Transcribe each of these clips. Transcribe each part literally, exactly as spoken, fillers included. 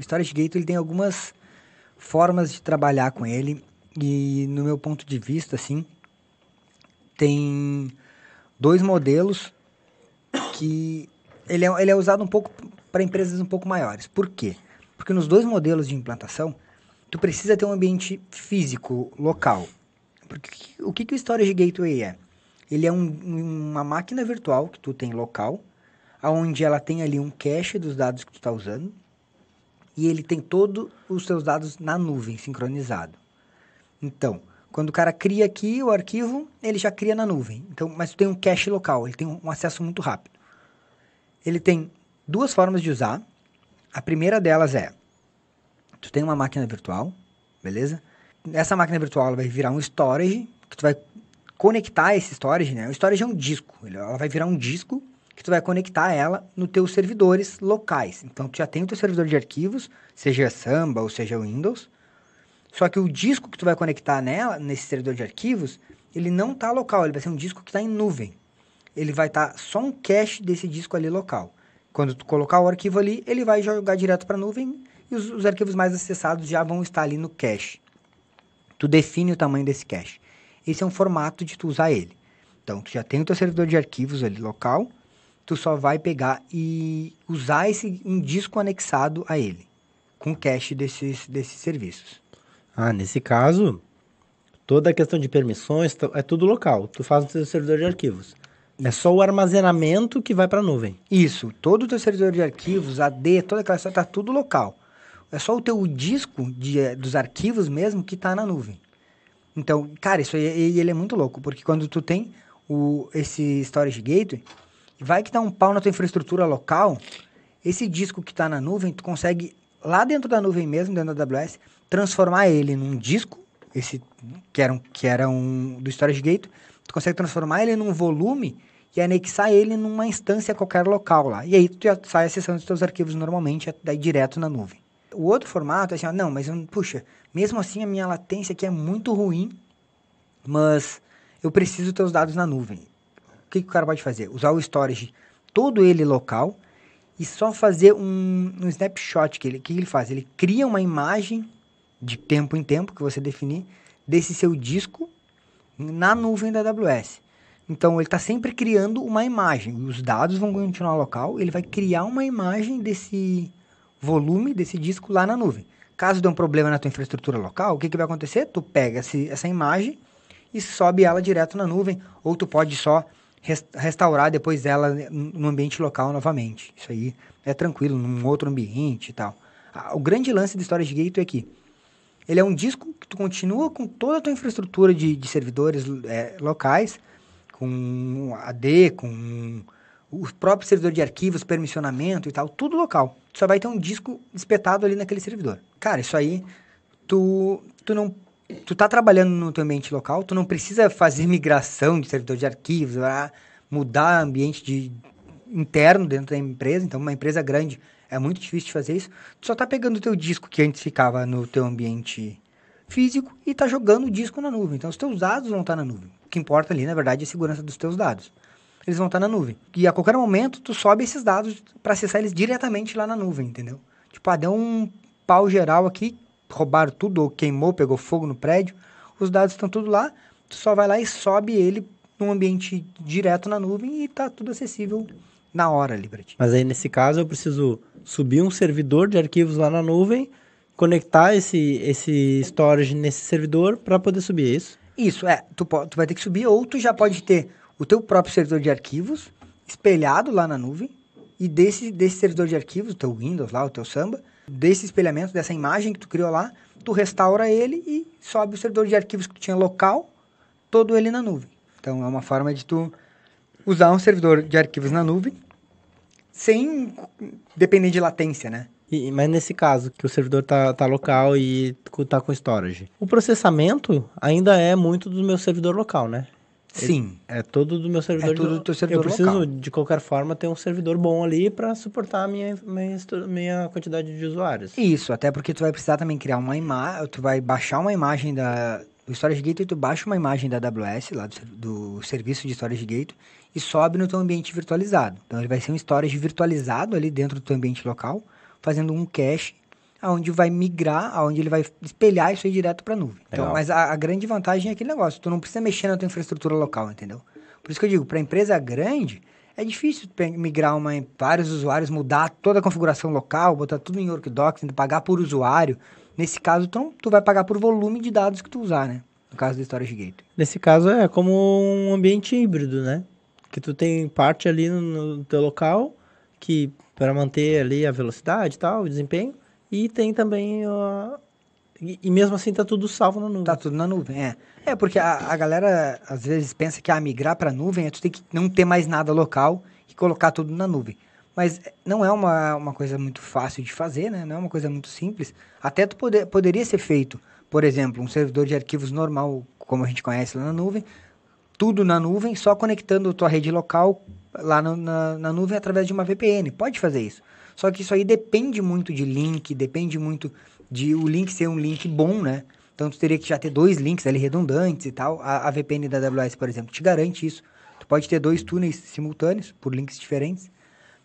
O Storage Gateway ele tem algumas formas de trabalhar com ele e, no meu ponto de vista, assim, tem dois modelos que ele é, ele é usado um pouco para empresas um pouco maiores. Por quê? Porque nos dois modelos de implantação, tu precisa ter um ambiente físico, local. Porque o que, que o Storage Gateway é? Ele é um, uma máquina virtual que tu tem local, onde ela tem ali um cache dos dados que tu está usando, e ele tem todos os seus dados na nuvem, sincronizado. Então, quando o cara cria aqui o arquivo, ele já cria na nuvem. Então, mas tu tem um cache local, ele tem um acesso muito rápido. Ele tem duas formas de usar. A primeira delas é, tu tem uma máquina virtual, beleza? Essa máquina virtual ela vai virar um storage, que tu vai conectar esse storage, né? O storage é um disco, ela vai virar um disco que tu vai conectar ela nos teus servidores locais. Então, tu já tem o teu servidor de arquivos, seja Samba ou seja Windows, só que o disco que tu vai conectar nela, nesse servidor de arquivos, ele não está local, ele vai ser um disco que está em nuvem. Ele vai estar tá só um cache desse disco ali local. Quando tu colocar o arquivo ali, ele vai jogar direto para a nuvem e os, os arquivos mais acessados já vão estar ali no cache. Tu define o tamanho desse cache. Esse é um formato de tu usar ele. Então, tu já tem o teu servidor de arquivos ali local, tu só vai pegar e usar esse um disco anexado a ele, com o cache desses, desses serviços. Ah, nesse caso, toda a questão de permissões é tudo local. Tu faz no teu servidor de arquivos. É só o armazenamento que vai para a nuvem. Isso, todo o teu servidor de arquivos, A D, toda aquela história, está tudo local. É só o teu disco de, dos arquivos mesmo que está na nuvem. Então, cara, isso aí ele é muito louco, porque quando tu tem o, esse Storage Gateway, vai que dá um pau na tua infraestrutura local, esse disco que está na nuvem, tu consegue, lá dentro da nuvem mesmo, dentro da A W S, transformar ele num disco, esse que era um, que era um do Storage Gateway, tu consegue transformar ele num volume e anexar ele numa instância qualquer local lá. E aí tu já sai acessando os teus arquivos normalmente, daí direto na nuvem. O outro formato é assim, ó, não, mas eu, puxa, mesmo assim a minha latência aqui é muito ruim, mas eu preciso dos teus dados na nuvem. O que, que o cara pode fazer? Usar o storage, todo ele local, e só fazer um, um snapshot. Que ele, que ele faz? Ele cria uma imagem de tempo em tempo, que você definir, desse seu disco na nuvem da A W S. Então, ele está sempre criando uma imagem. Os dados vão continuar local, ele vai criar uma imagem desse volume, desse disco lá na nuvem. Caso dê um problema na tua infraestrutura local, o que, que vai acontecer? Tu pega esse, essa imagem e sobe ela direto na nuvem, ou tu pode só restaurar depois dela no ambiente local novamente. Isso aí é tranquilo, num outro ambiente e tal. O grande lance do Storage Gateway é que ele é um disco que tu continua com toda a tua infraestrutura de, de servidores é, locais, com A D, com o próprio servidor de arquivos, permissionamento e tal, tudo local. Tu só vai ter um disco espetado ali naquele servidor. Cara, isso aí, tu, tu não... Tu tá trabalhando no teu ambiente local, tu não precisa fazer migração de servidor de arquivos, mudar ambiente de, interno dentro da empresa. Então, uma empresa grande é muito difícil de fazer isso. Tu só tá pegando o teu disco que antes ficava no teu ambiente físico e tá jogando o disco na nuvem. Então, os teus dados vão estar na nuvem. O que importa ali, na verdade, é a segurança dos teus dados. Eles vão estar na nuvem. E a qualquer momento, tu sobe esses dados para acessar eles diretamente lá na nuvem, entendeu? Tipo, ah, deu um pau geral aqui, roubaram tudo, ou queimou, pegou fogo no prédio, os dados estão tudo lá, tu só vai lá e sobe ele num ambiente direto na nuvem e tá tudo acessível na hora ali pra ti. Mas aí nesse caso eu preciso subir um servidor de arquivos lá na nuvem, conectar esse, esse storage nesse servidor para poder subir isso? Isso, é, tu, tu vai ter que subir, ou tu já pode ter o teu próprio servidor de arquivos espelhado lá na nuvem, e desse, desse servidor de arquivos, o teu Windows lá, o teu Samba, desse espelhamento, dessa imagem que tu criou lá, tu restaura ele e sobe o servidor de arquivos que tu tinha local, todo ele na nuvem. Então, é uma forma de tu usar um servidor de arquivos na nuvem sem depender de latência, né? E, mas nesse caso, que o servidor tá, tá local e tá com storage, o processamento ainda é muito do meu servidor local, né? Sim. Ele é todo do meu servidor. É todo do teu servidor local. Eu preciso, local. de qualquer forma, ter um servidor bom ali para suportar a minha, minha, minha quantidade de usuários. Isso, até porque tu vai precisar também criar uma imagem, tu vai baixar uma imagem da... O Storage Gateway, tu baixa uma imagem da A W S, lá do, do serviço de Storage Gateway, e sobe no teu ambiente virtualizado. Então, ele vai ser um storage virtualizado ali dentro do teu ambiente local, fazendo um cache aonde vai migrar, aonde ele vai espelhar isso aí direto para a nuvem. Então, mas a, a grande vantagem é aquele negócio, tu não precisa mexer na tua infraestrutura local, entendeu? Por isso que eu digo, para empresa grande, é difícil migrar uma, vários usuários, mudar toda a configuração local, botar tudo em WorkDocs, pagar por usuário. Nesse caso, tu, não, tu vai pagar por volume de dados que tu usar, né? No caso do Storage Gateway. Nesse caso, é como um ambiente híbrido, né? Que tu tem parte ali no, no teu local, que para manter ali a velocidade e tal, o desempenho, e tem também... Uh, e, e mesmo assim tá tudo salvo na nuvem. Tá tudo na nuvem, é. É, porque a, a galera às vezes pensa que ah, migrar para a nuvem é tu tem que não ter mais nada local e colocar tudo na nuvem. Mas não é uma, uma coisa muito fácil de fazer, né? Não é uma coisa muito simples. Até tu poder, poderia ser feito, por exemplo, um servidor de arquivos normal, como a gente conhece lá na nuvem, tudo na nuvem, só conectando a tua rede local lá no, na, na nuvem através de uma V P N. Pode fazer isso. Só que isso aí depende muito de link, depende muito de o link ser um link bom, né? Então, tu teria que já ter dois links ali redundantes e tal. A, a V P N da A W S, por exemplo, te garante isso. Tu pode ter dois túneis simultâneos por links diferentes.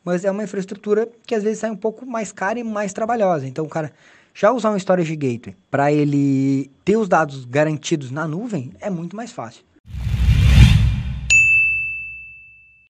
Mas é uma infraestrutura que, às vezes, sai um pouco mais cara e mais trabalhosa. Então, cara, já usar um Storage Gateway para ele ter os dados garantidos na nuvem é muito mais fácil.